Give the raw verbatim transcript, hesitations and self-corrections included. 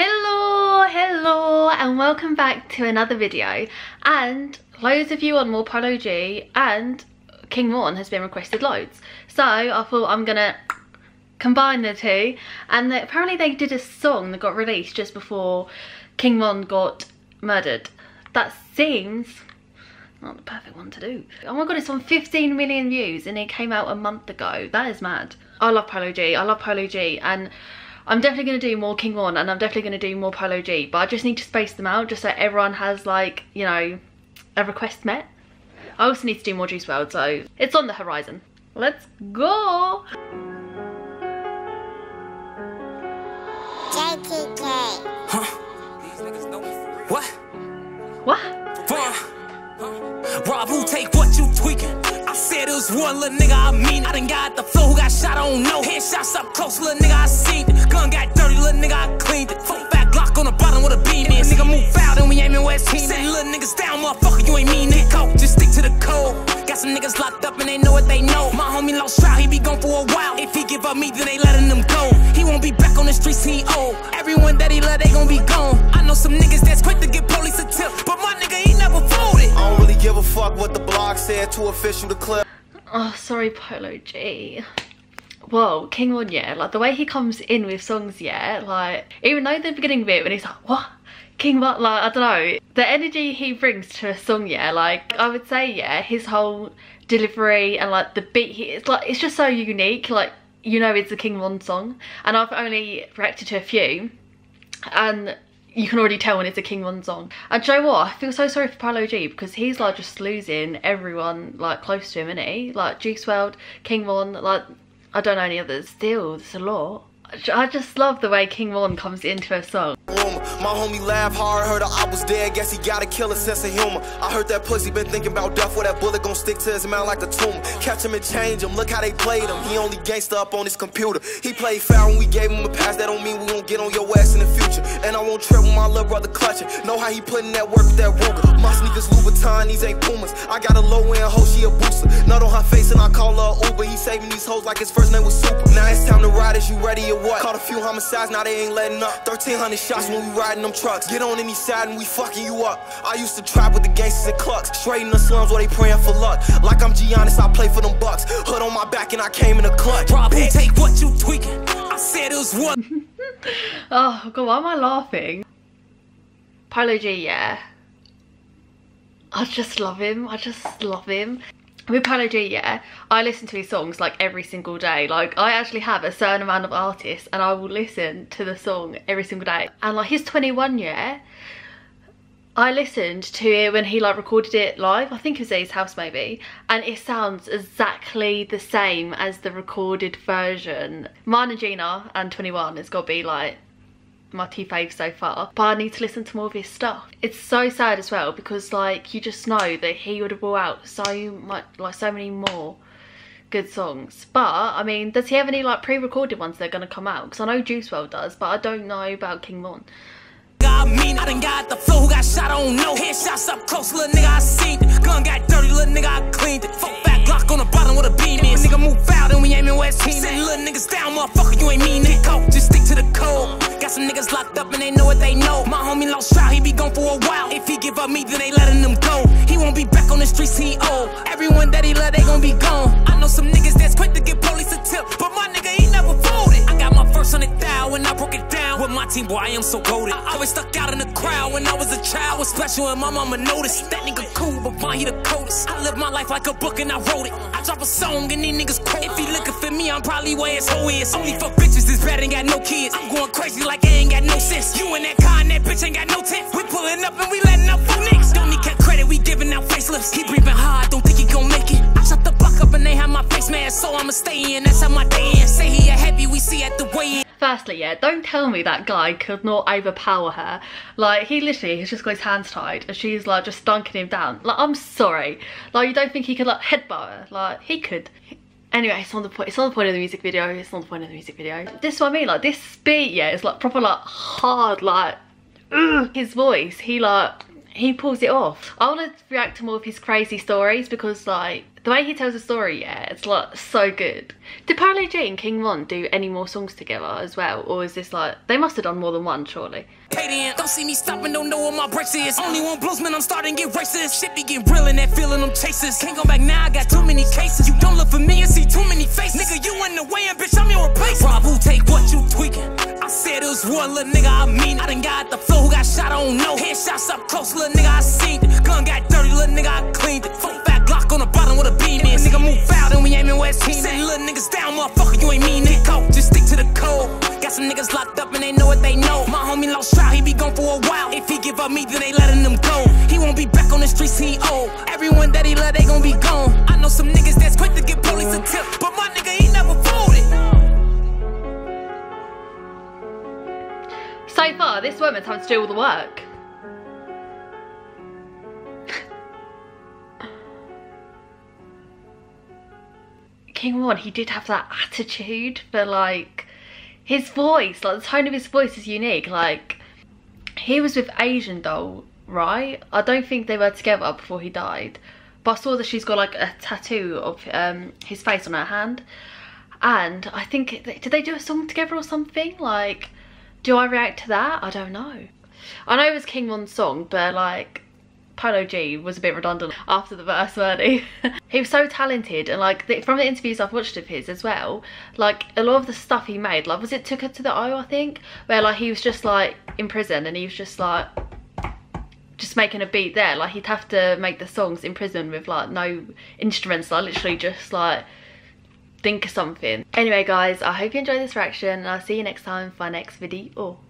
Hello, hello, and welcome back to another video. And loads of you on more Polo G, and King Von has been requested loads. So I thought I'm gonna combine the two. And they, apparently they did a song that got released just before King Von got murdered. That seems not the perfect one to do. Oh my god, it's on fifteen million views and it came out a month ago. That is mad. I love Polo G, I love Polo G, and I'm definitely going to do more King Von and I'm definitely going to do more Polo G, but I just need to space them out just so everyone has, like, you know, a request met. I also need to do more Juice world, so it's on the horizon. Let's go! Huh? What? What? What? Rob, who take what you tweaking? I said it was one little nigga, I mean, I done got the flow, who got shot, I don't know. Headshots up close, little nigga, I seen it. Gun got dirty, little nigga, I cleaned it. Fuck back Glock on the bottom with a beam in. Nigga move foul, and we aiming where it's team. Said little niggas down, motherfucker, you ain't mean it. Go, just stick to the code. Got some niggas locked up and they know what they know. My homie lost trial, he be gone for a while. If he give up me, then they letting him go. He won't be back on the streets, he old. Everyone that he love, they gon' be gone. I know some niggas that's quick to get police a tip, but my nigga, he never folded. I don't really give a fuck what the blog said, too official to clip. Oh, sorry, Polo G. Whoa, King Von, yeah, like the way he comes in with songs, yeah, like even though the beginning bit when he's like, what? King Von, like, I don't know, the energy he brings to a song, yeah, like I would say, yeah, his whole delivery and like the beat, he, it's like, it's just so unique, like, you know, it's a King Von song, and I've only reacted to a few, and you can already tell when it's a King Von song. And do you know what? I feel so sorry for Polo G because he's like just losing everyone like close to him, isn't he? Like Juice world, King Von, like I don't know any others. Still, it's a lot. I just love the way King Von comes into a song. Rumor. My homie laugh hard, heard I was dead, guess he got a killer sense of humor. I heard that pussy been thinking about death, where that bullet gon' stick to his mouth like a tumor. Catch him and change him, look how they played him. He only gangsta up on his computer. He played foul when we gave him a pass, that don't mean we won't get on your ass in the future. And I won't trip with my little brother clutching. Know how he putting that work with that Ruger. My sneakers Louis Vuitton, these ain't Pumas. I got a low-end hoe, she a booster. Nut on her face and I call her Uber. He saving these hoes like his first name was Super. Now it's time to ride, is you ready or what? Caught a few homicides, now they ain't letting up. thirteen hundred shots when we riding them trucks. Get on any side and we fucking you up. I used to trap with the gangsters and clucks. Straight in the slums where they praying for luck. Like I'm Giannis, I play for them Bucks. Hood on my back and I came in a clutch. Rob, who take what you tweaking? I said it was what. Oh god, why am I laughing? Polo G, yeah. I just love him. I just love him. With Polo G, yeah, I listen to his songs like every single day. Like I actually have a certain amount of artists and I will listen to the song every single day. And like his twenty-one, yeah, I listened to it when he like recorded it live. I think it was at his house maybe. And it sounds exactly the same as the recorded version. Mine and Gina and twenty-one has got to be like my two faves so far, but I need to listen to more of his stuff. It's so sad as well because like you just know that he would have brought out so much, like so many more good songs. But I mean, does he have any like pre-recorded ones that are going to come out? Because I know Juice world does, but I don't know about King Von. I mean, I done got the flow, who got shot, I don't know. Headshots up close, little nigga, I seen it. Gun got dirty, little nigga, I cleaned it. Fuck back Glock on the bottom with a beam in. Nigga move foul, then we aiming where it's team. Send little niggas down, motherfucker, you ain't mean it. Go, just stick to the code. Got some niggas locked up and they know what they know. My homie lost trial, he be gone for a while. If he give up me, then they letting him go. He won't be back on the streets, he old. Everyone that he love, they gon' be gone. I know some niggas that's quick to get police a tip, but my nigga, he never folded. I got my first hundred thou and I broke it down. With my team, boy, I am so goated. I always stuck out in the crowd when I was a child. I was special and my mama noticed. That nigga cool, but fine, he the coldest. I live my life like a book and I wrote it. I drop a song and these niggas quote. If he looking for me, I'm probably where his hoe is. Only for bitches is bad and got no kids. I'm going crazy like I ain't got no sense. You in that car and that bitch ain't got no tent. We pulling up and we letting up for nicks. Don't need cat credit, we giving out facelifts. He breathing hard, don't think he gon' make it. I shut the block up and they have my face mask, so I'ma stay in. That's how my day is. Say he a heavy, we see at the weigh-in. Firstly, yeah, don't tell me that guy could not overpower her. Like, he literally has just got his hands tied and she's like just dunking him down. Like, I'm sorry. Like, you don't think he could like headbutt her? Like, he could. Anyway, it's not the point. It's not the point of the music video. It's not the point of the music video. This is what I mean. Like this beat, yeah, it's like proper, like hard, like ugh. His voice. He like he pulls it off. I want to react to more of his crazy stories because like The way he tells the story, yeah, it's like so good. Did Polo G and King Von do any more songs together as well, or is this like they must have done more than one, surely? Hey, don't see me stopping, don't know what my breaks is. Only one bluesman, I'm starting to get racist. Shit be getting real in that feeling, I'm chasers. Can't go back now, I got too many cases. You don't look familiar, see too many faces. Nigga, you in the way, and bitch, I'm your replacement. Rob, who take what you tweaking? I said it was one little nigga, I mean, I done got the flow, who got shot, I don't know. Headshots up close, little nigga, I seen it. Gun got dirty, little nigga, I cleaned it. Fuck back Glock on the bottom with a beam in. Nigga move foul, then we aimin' where it's team. Send little niggas down, motherfucker, you ain't mean it. Go, just stick to the code. Got some niggas locked up and they know what they know. My homie lost trial, he be gone for a while. If he give up me, then they letting him go. He won't be back on the streets, he old. Everyone that he love, they gon' be gone. I know some niggas that's quick to get police a tip, but my nigga, he never folded. So far, this woman's having to do all the work. King Von, he did have that attitude, but like his voice, like the tone of his voice is unique. Like he was with Asian Doll, right? I don't think they were together before he died, but I saw that she's got like a tattoo of um, his face on her hand, and I think did they do a song together or something? Like, do I react to that? I don't know. I know it was King Von's song, but like Polo G was a bit redundant after the verse, weren't he? He was so talented, and like the, from the interviews I've watched of his as well, like a lot of the stuff he made, like was it Took Her to the O, I think, where like he was just like in prison and he was just like just making a beat there, like he'd have to make the songs in prison with like no instruments, like literally just like think of something. Anyway guys, I hope you enjoyed this reaction and I'll see you next time for my next video.